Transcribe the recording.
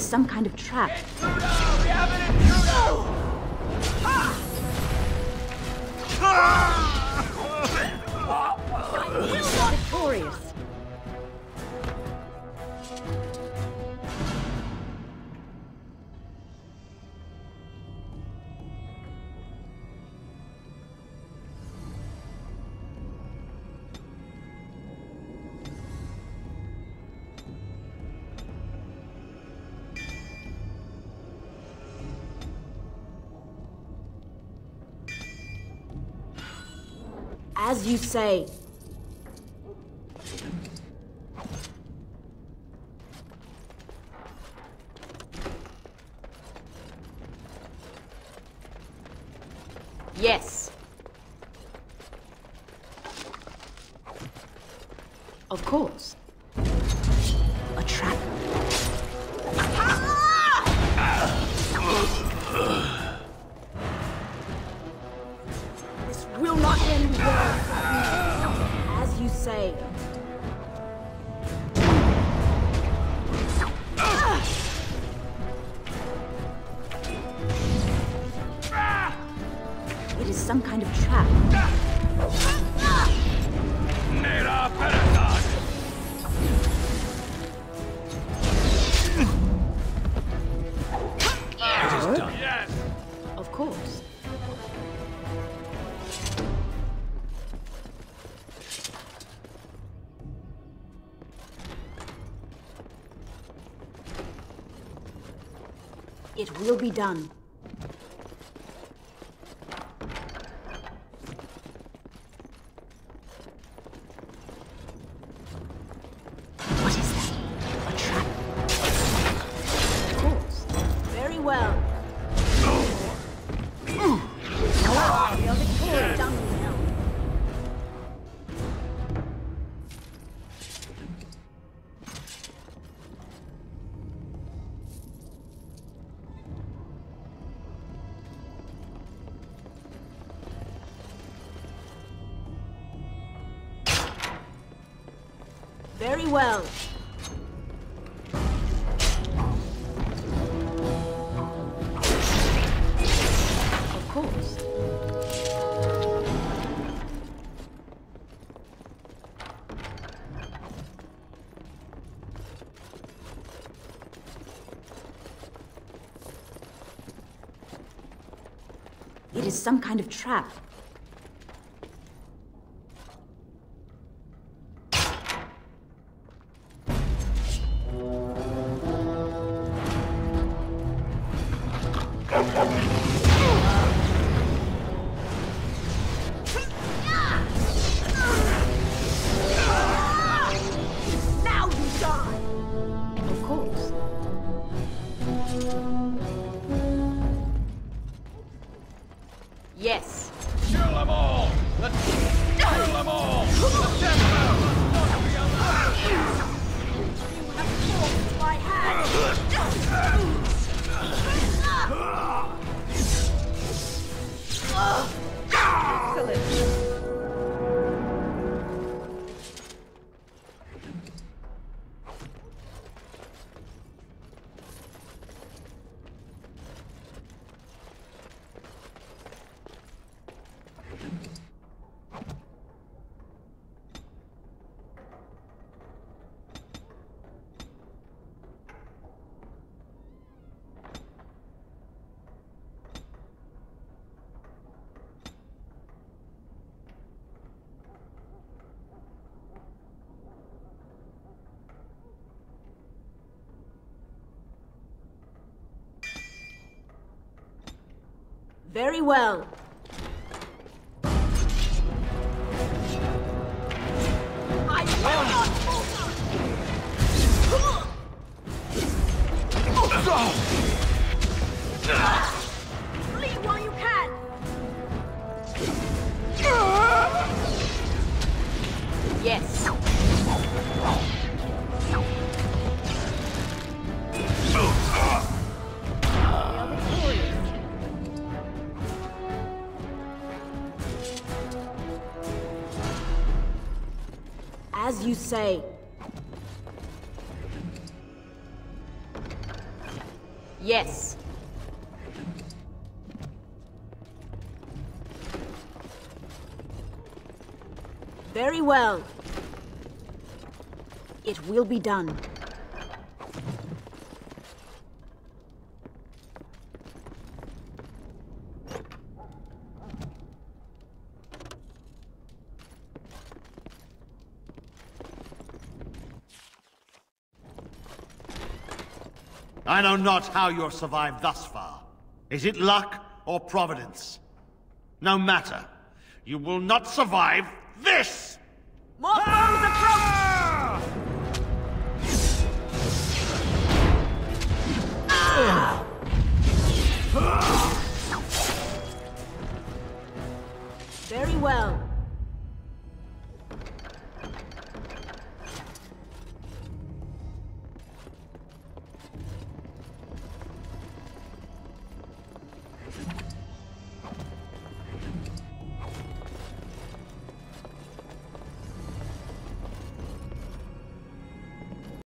is some kind of trap. Intruder! We have an intruder! Ha! Victorious. As you say. Yes. Of course. A trap. This will not end well. As you say. Some kind of trap. Yes. Of course. It will be done. Very well. Of course. It is some kind of trap. Yes. Kill them all! Let's kill them all! Let's get them! Don't be alive! You have forced my hand! Excellent! Very well. I will not falter. Flee while you can. Yes. As you say. Yes. Very well. It will be done. I know not how you've survived thus far. Is it luck or providence? No matter. You will not survive this! More foes approach! Ah! Very well.